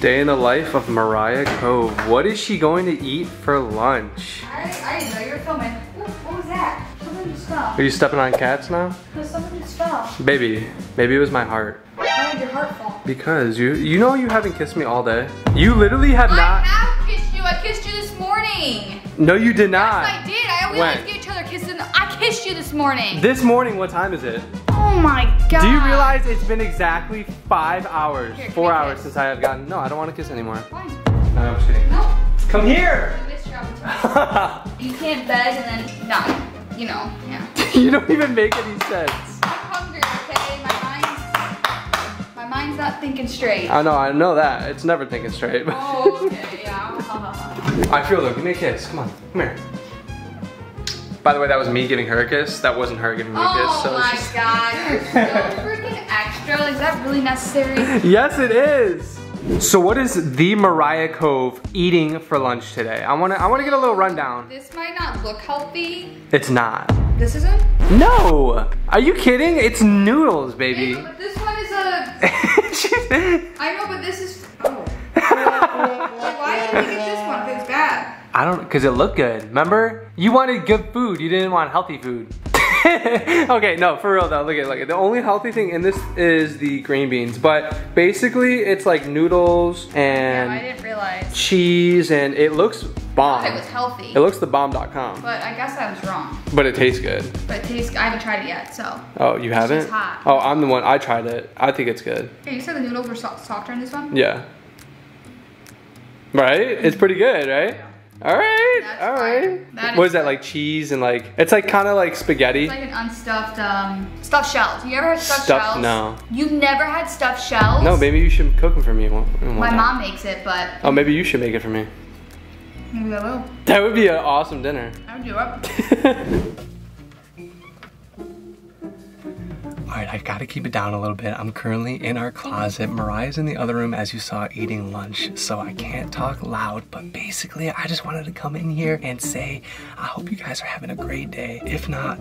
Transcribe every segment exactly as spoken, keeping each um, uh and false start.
Day in the life of Mariah Cove. What is she going to eat for lunch? I, I didn't know you were filming. What, what was that? Someone just fell. Are you stepping on cats now? Because someone just fell. Baby, maybe it was my heart. Why did your heart fall? Because you you know you haven't kissed me all day. You literally have I not. I have kissed you. I kissed you this morning. No, you did not. Yes, I did. I always when? Give each other kisses. I kissed you this morning. This morning, what time is it? Oh my God. Do you realize it's been exactly five hours, here, four hours kiss. Since I have gotten, no, I don't want to kiss anymore. Fine. No, I'm just kidding. No. Come here. You can't beg and then not, you know, yeah. You don't even make any sense. I'm hungry, okay? My mind's, my mind's not thinking straight. I know, I know that. It's never thinking straight. Oh, okay, yeah. I feel though, give me a kiss, come on, come here. By the way, that was me giving her a kiss. That wasn't her giving me a kiss. So oh my just... God, you're so freaking extra. Like, is that really necessary? Yes, it is. So what is the Mariah Cove eating for lunch today? I wanna, I wanna get a little rundown. This might not look healthy. It's not. This isn't? No. Are you kidding? It's noodles, baby. Yeah, but this one is a. I know, but this is. Oh. Like, why did you get this one? It's bad. I don't, because it looked good. Remember? You wanted good food. You didn't want healthy food. Okay, no, for real though. Look at it, look at it. The only healthy thing in this is the green beans. But basically, it's like noodles and yeah, I didn't realize. Cheese, and it looks bomb. I thought it was healthy. It looks the bomb dot com. But I guess I was wrong. But it tastes good. But it tastes, I haven't tried it yet, so. Oh, you haven't? It's hot. Oh, I'm the one. I tried it. I think it's good. Hey, you said the noodles were so softer in this one? Yeah. Right? It's pretty good, right? Yeah. All right, that's all right. That what is, is that, like cheese and like, it's like kind of like spaghetti. It's like an unstuffed, um, stuffed shells. You ever had stuffed, stuffed shells? No. You've never had stuffed shells? No, maybe you should cook them for me. One, one My time. Mom makes it, but. Oh, maybe you should make it for me. Maybe I will. That would be an awesome dinner. I would do it. All right, I've got to keep it down a little bit. I'm currently in our closet. Mariah's in the other room, as you saw, eating lunch, so I can't talk loud, but basically, I just wanted to come in here and say, I hope you guys are having a great day. If not,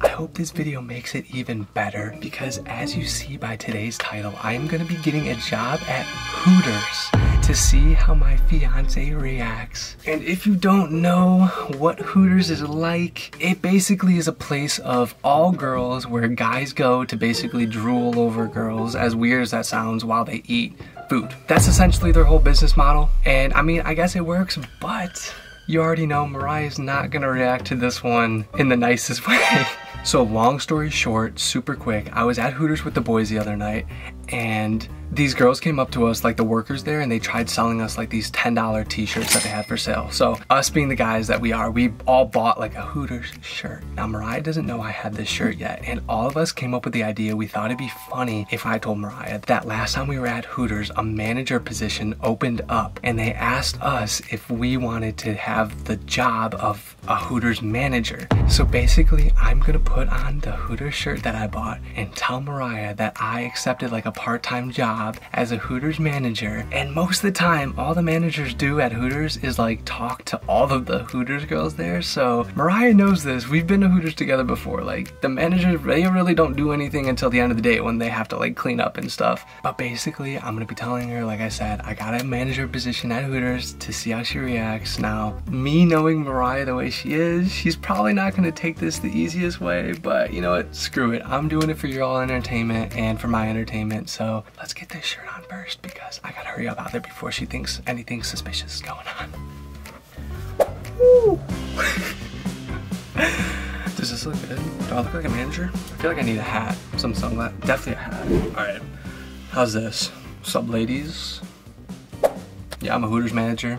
I hope this video makes it even better, because as you see by today's title, I am gonna be getting a job at Hooters to see how my fiance reacts. And if you don't know what Hooters is like, it basically is a place of all girls where guys go to basically drool over girls, as weird as that sounds, while they eat food. That's essentially their whole business model, and I mean, I guess it works, but you already know Mariah's not gonna react to this one in the nicest way. So long story short, super quick, I was at Hooters with the boys the other night, and these girls came up to us, like the workers there, and they tried selling us like these ten dollar t-shirts that they had for sale. So us being the guys that we are, we all bought like a Hooters shirt. Now Mariah doesn't know I had this shirt yet, and all of us came up with the idea, we thought it'd be funny if I told Mariah that last time we were at Hooters, a manager position opened up and they asked us if we wanted to have the job of a Hooters manager. So basically, I'm gonna put on the Hooters shirt that I bought and tell Mariah that I accepted like a part-time job as a Hooters manager, and most of the time all the managers do at Hooters is like talk to all of the Hooters girls there. So Mariah knows this, we've been to Hooters together before, like the managers, they really don't do anything until the end of the day when they have to like clean up and stuff. But basically I'm gonna be telling her, like I said, I got a manager position at Hooters to see how she reacts. Now me knowing Mariah the way she is, she's probably not gonna take this the easiest way, but you know what, screw it, I'm doing it for your all entertainment and for my entertainment. So let's get this shirt on first, because I gotta hurry up out there before she thinks anything suspicious is going on. Does this look good? Do I look like a manager? I feel like I need a hat, some sunglasses, definitely a hat. All right, how's this? What's up, ladies? Yeah, I'm a Hooters manager.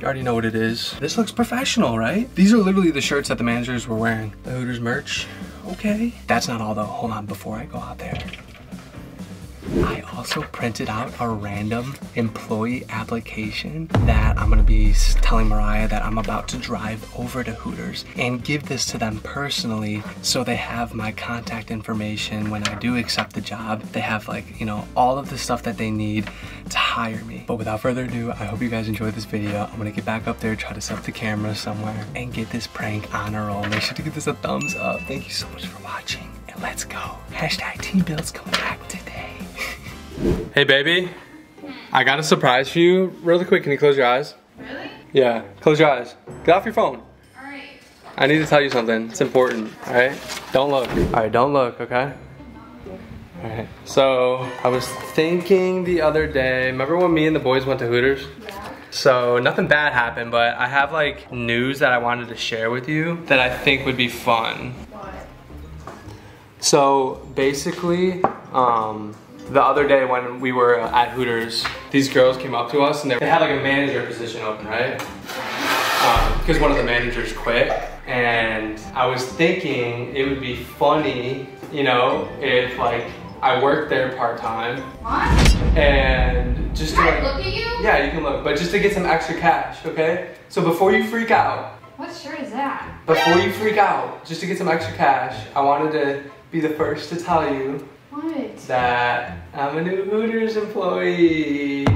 You already know what it is. This looks professional, right? These are literally the shirts that the managers were wearing. The Hooters merch, okay. That's not all though, hold on, before I go out there. I also printed out a random employee application that I'm gonna be telling Mariah that I'm about to drive over to Hooters and give this to them personally, so they have my contact information when I do accept the job. They have like, you know, all of the stuff that they need to hire me. But without further ado, I hope you guys enjoyed this video. I'm gonna get back up there, try to set up the camera somewhere and get this prank on a roll. Make sure to give this a thumbs up. Thank you so much for watching, and let's go. Hashtag Team Bill's coming back today. Hey, baby. I got a surprise for you really quick. Can you close your eyes? Really? Yeah, close your eyes. Get off your phone. Alright. I need to tell you something. It's important, alright? Don't look. Alright, don't look, okay? Alright, so I was thinking the other day, remember when me and the boys went to Hooters? Yeah. So nothing bad happened, but I have like news that I wanted to share with you that I think would be fun. What? So basically, um, the other day when we were at Hooters, these girls came up to us and they had like a manager position open, right? Because um, one of the managers quit. And I was thinking it would be funny, you know, if like I worked there part-time. What? And just can to like- I look at you? Yeah, you can look, but just to get some extra cash, okay? So before you freak out. What shirt is that? Before you freak out, just to get some extra cash, I wanted to be the first to tell you What? That I'm a new Hooters employee.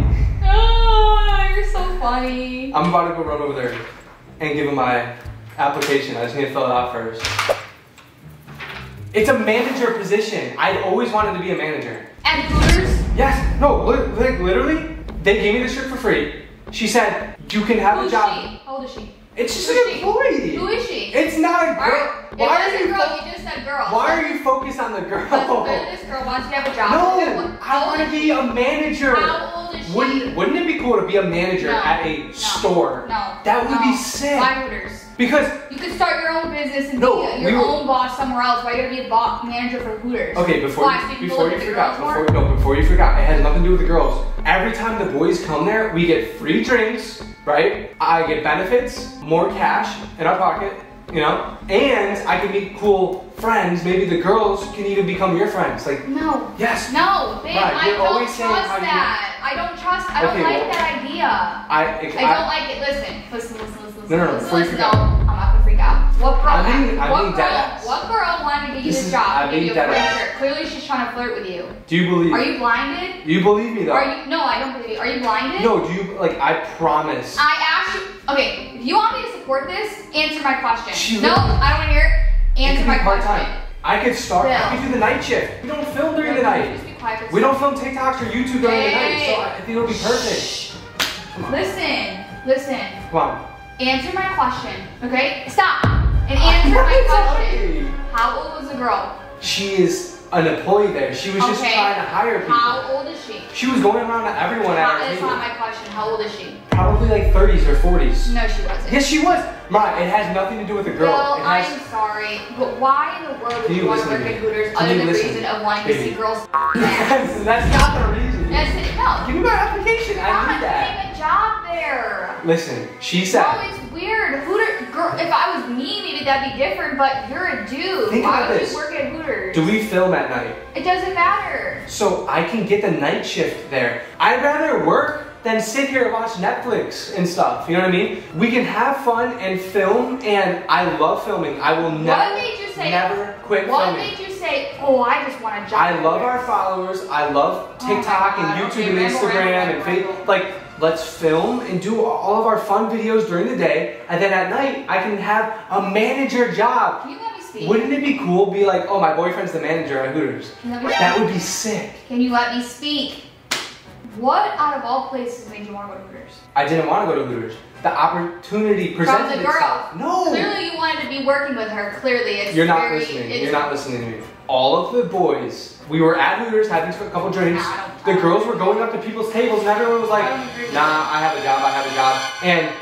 Oh, you're so funny. I'm about to go run over there and give him my application. I just need to fill it out first. It's a manager position. I always wanted to be a manager. At Hooters? Yes. No, like literally, they gave me this shirt for free. She said, you can have Who a job. Who is she? How old is she? It's just Who an employee. Who is she? It's not a girl. Why are you girl, you just said girl. Why are you focused on the girl? This girl wants to have a job. No, I want to be a manager. How old is she? Wouldn't, wouldn't it be cool to be a manager no, at a no, store? No, that would no. be sick. Why Hooters? Because you could start your own business and no, be your we own were, boss somewhere else. Why you gotta be a boss manager for Hooters? Okay, before Why, you, so you before you forgot, before no, before you forgot, it has nothing to do with the girls. Every time the boys come there, we get free drinks, right? I get benefits, more cash in our pocket. You know, and I can meet cool friends. Maybe the girls can even become your friends. Like no, yes, no, babe. Right. I don't trust that. I don't trust. I okay, don't like well, that idea. I, it, I don't I, like it. Listen, listen, listen, listen. No, no, listen, no, listen, no. I'm not gonna freak out. What girl? I mean, I mean that. What girl wanted to get you this, this is, job? I mean that. Clearly, she's trying to flirt with you. Do you believe? Are you blinded? Do you believe me though? Are you? No, I don't believe you. Are you blinded? No, do you like? I promise. I actually. Okay, if you want me to support this, answer my question. She no, I don't want to hear it. Answer it my question. I could start, Bill. I could do the night shift. We don't film during no, the night. Just be quiet we don't film TikToks or YouTube during hey. the night, so I think it'll be perfect. Shh. Listen, listen. Come on. Answer my question, okay? Stop and answer my question. How old was the girl? She is an employee there. She was okay. just trying to hire people. How old is she? She was going around to everyone at her That's not my question. How old is she? Probably like thirties or forties. No, she wasn't. Yes, she was. Ma, it has nothing to do with the girl. Well, it has... I'm sorry, but why in the world would you, you want to work at Hooters other than the listen? reason of wanting Baby. to see girls? That's, that's not the reason. That's it. No. Give me my application. I need that. Take a job there. Listen, she said. No, it's weird. Hooters, girl. If I was me, maybe that'd be different. But you're a dude. Think why about would this. you work at Hooters? Do we film at night? It doesn't matter. So I can get the night shift there. I'd rather work than sit here and watch Netflix and stuff. You know what I mean? We can have fun and film, and I love filming. I will never, what made you say, never quit what filming. What made you say, oh, I just want to job? I love our followers. I love TikTok oh and YouTube okay, and Instagram and Facebook. Like, let's film and do all of our fun videos during the day, and then at night, I can have a manager job. Can you let me speak? Wouldn't it be cool be like, oh, my boyfriend's the manager at Hooters? That would be sick. Can you let me speak? What out of all places made you want to go to Hooters? I didn't want to go to Hooters. The opportunity presented From the itself. girl. No. Clearly you wanted to be working with her. Clearly it's You're not very, listening. You're not listening to me. All of the boys, we were at Hooters having a couple drinks. Nah, the girls were going up to people's tables and everyone was like, I nah, I have a job, I have a job. And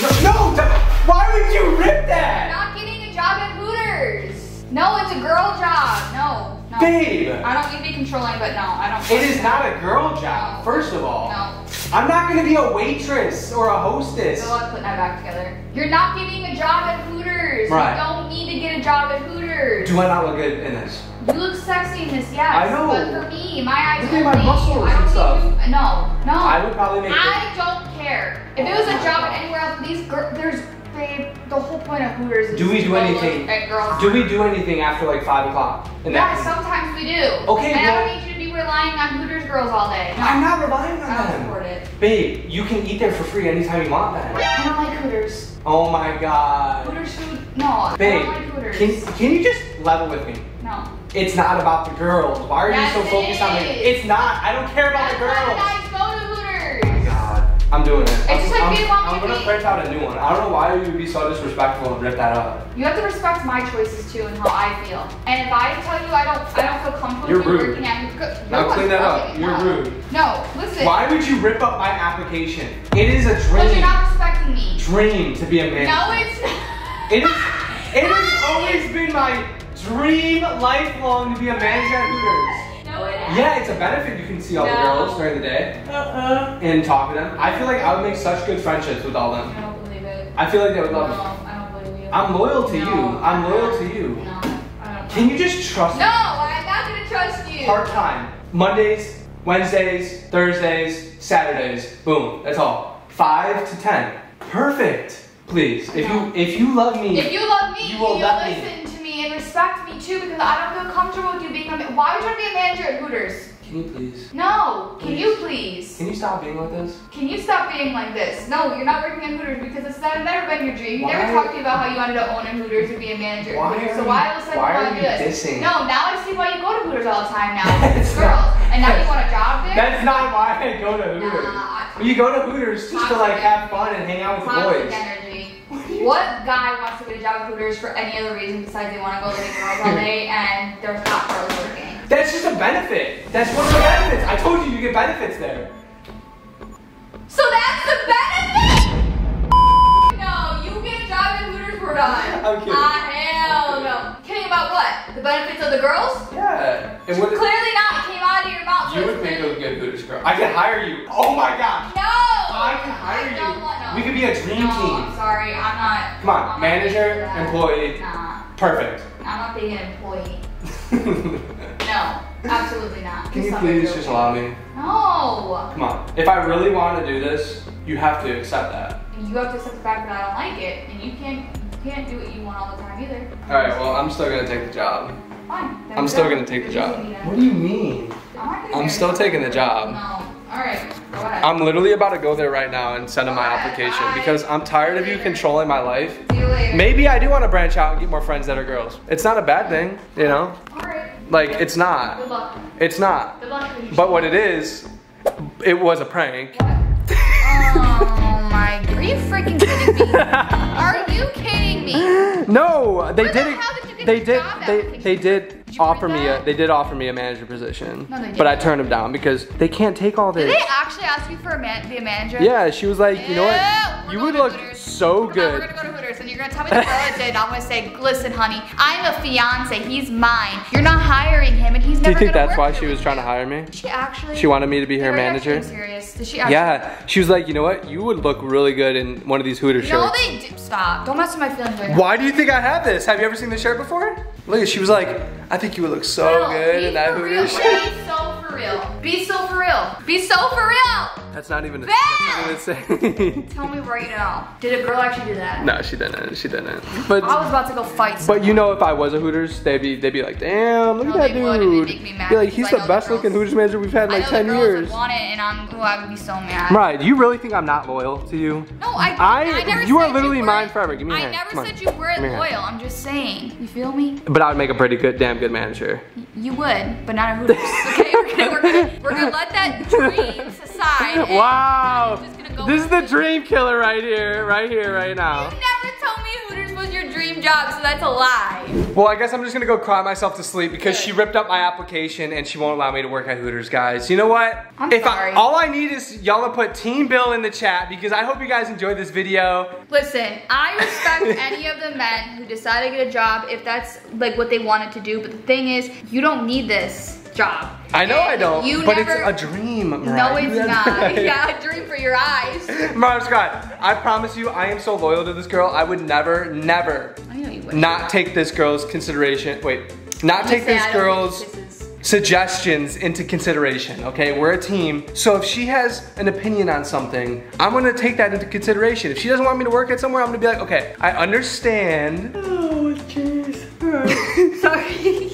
no, no, why would you rip that? You're not getting a job at Hooters. No, it's a girl job. No. No. Babe! I don't need to be controlling, but no, I don't. It is not a girl job, no. first of all. No. I'm not going to be a waitress or a hostess. Good luck putting that back together. You're not getting a job at Hooters. Right. You don't need to get a job at Hooters. Do I not look good in this? You look sexy in this, yes. I know. But for me, my eyes look at my leave. muscles I don't and stuff. You, no, no. I would probably make I don't care. If it was a job anywhere else, these girls, there's... Babe, the whole point of Hooters is do we do anything at girls. Do we do anything after like five o'clock? Yeah, sometimes we do. Okay, And well, I don't need you to be relying on Hooters girls all day. No, I'm not relying on them. I support it. Babe, you can eat there for free anytime you want that. I don't like Hooters. Oh my god. Hooters food? No, Babe, I don't like Hooters. Can, can you just level with me? No. It's not about the girls. Why are yes, you so focused is. on it? It's not. I don't care about That's the girls. Why guys go to Hooters. doing it. It's I'm, just like I'm, being I'm gonna print out a new one. I don't know why you would be so disrespectful and rip that up. You have to respect my choices too and how I feel. And if I tell you I don't, I don't feel comfortable You're rude. working at you, now clean that up. You're up. rude. No, listen. Why would you rip up my application? It is a dream. But you're not respecting me. Dream to be a man. No, it's not. It is. It has always been my dream, lifelong, to be a manager at Hooters. Yeah, it's a benefit. You can see all no. the girls during the day uh-uh. and talk to them. I feel like I would make such good friendships with all them. I don't believe it. I feel like they would love no, me. I don't believe you. I'm loyal to no, you. I'm loyal to you. No, I don't. Can you just trust no, me? No, I'm not gonna trust you. Part time. Mondays, Wednesdays, Thursdays, Saturdays. Boom. That's all. Five to ten. Perfect. Please. If no. you if you love me, if you love me, you will you let listen me. to me and respect me too, because I don't feel comfortable with you being a. Why would you want to be a manager at Hooters? Can you please? No. Can please. you please? Can you stop being like this? Can you stop being like this? No, you're not working at Hooters because it's not, never been your dream. You why? never talked to you about how you wanted to own a Hooters and be a manager. Why at Hooters, so why all of a sudden why you, you do this? No, now I see why you go to Hooters all the time now. It's girls, and now you want a job there. That's not why I go to Hooters. Nah, you go to Hooters just to like have fun and hang out with the boys. What guy wants to get a job at Hooters for any other reason besides they want to go look at girls all day and there's not girls working? That's just a benefit. That's one of the benefits. I told you you get benefits there. So that's the benefit? No, you get a job at Hooters, we're done. I'm kidding. Ah, hell no. Kidding about what? The benefits of the girls? Yeah. And what Clearly not. It came out of your mouth. You would think it would get a Hooters girl. I can hire you. Oh my gosh. No. I can hire I you. Want, no. We could be a dream no, team. I'm sorry, I'm not. Come on, I'm manager, employee. Nah. Perfect. I'm not being an employee. No, absolutely not. Can There's you please just allow me? No. Come on. If I really want to do this, you have to accept that. You have to accept the fact that I don't like it, and you can't you can't do what you want all the time either. All right. Well, I'm still gonna take the job. Fine. I'm still gonna take the job. What do you mean? I'm, I'm still taking the job. No. All right. I'm literally about to go there right now and send in my application because I'm tired of you controlling my life. Maybe I do want to branch out and get more friends that are girls. It's not a bad thing, you know? Like, it's not. Good luck. It's not. Good luck. But what it is, it was a prank. What? Oh my, are you freaking kidding me? Are you kidding me? No, they did it. They did, they, they did. Offer me a, they did offer me a manager position, no, they but I turned them down because they can't take all this. Did they actually ask you for a man, be a manager? Yeah, she was like, you know what, Ew, you would look Hooters. so we're good. Not, we're gonna go to Hooters and you're gonna tell me the girl I did. I'm gonna say, listen, honey, I'm a fiance, he's mine. You're not hiring him, and he's never. Do you think gonna that's why she was trying to hire me? She actually. She wanted me to be her manager. Serious? Did she? Actually yeah, she was like, you know what, you would look really good in one of these Hooters shirts. No, they do. Stop. Don't mess with my feelings right now. Why do you think I have this? Have you ever seen this shirt before? Look, she was like, I think you would look so no, good in that Hooters real. shirt. Be so for real. Be so for real. Be so for real. That's not even a thing. Tell me right now. Did a girl actually do that? No, she didn't. She didn't. But I was about to go fight someone. But you know, if I was a Hooters, they'd be they'd be like, damn, look no, at that dude. They'd make me mad. Be like, he's the best the looking Hooters manager we've had in like I know ten the girls years. Would want it, and I'm, ooh, I would be so mad. Right? You really think I'm not loyal to you? No, I. I, I never you said are literally you mine forever. Give me a hand. I never said you weren't loyal. I'm just saying. You feel me? But I would make a pretty good, damn good manager. You would, but not a Hooters. Okay, we're gonna, we're gonna, we're gonna let that dream aside. Wow, go this is the dream killer right here, right here, right now. You never told me Hooters was your dream job, so that's a lie. Well, I guess I'm just gonna go cry myself to sleep because Good. she ripped up my application and she won't allow me to work at Hooters, guys. You know what? I'm if sorry. I, all I need is y'all to put Team Bill in the chat because I hope you guys enjoyed this video. Listen, I respect any of the men who decide to get a job if that's like what they wanted to do, but the thing is, you don't need this job. I know and I don't, you but never, it's a dream, Mariah. No, it's not. Yeah, a dream for your eyes. Marble Squad, I promise you, I am so loyal to this girl. I would never, never I know you would not you take this girl's consideration. Wait, not you take this I girl's suggestions into consideration, okay? We're a team. So if she has an opinion on something, I'm gonna take that into consideration. If she doesn't want me to work at somewhere, I'm gonna be like, okay, I understand. Oh, jeez. Sorry.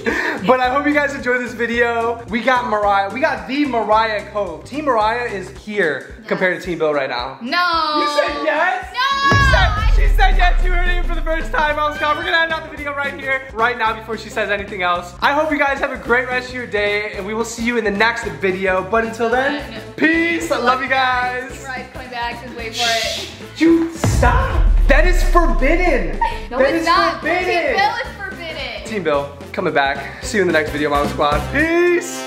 But I hope you guys enjoyed this video. We got Mariah. We got the Mariah Cove. Team Mariah is here yes. compared to Team Bill right now. No. You said yes? No. You said she said yes, you heard it for the first time. I was gone. We're gonna end out the video right here, right now, before she says anything else. I hope you guys have a great rest of your day, and we will see you in the next video. But until then, peace. I love you guys. Mariah's coming back. Just wait for it. You stop. That is forbidden. No, that it's is not. Forbidden. Team Bill is forbidden. Team Bill, coming back. See you in the next video, Marble Squad. Peace.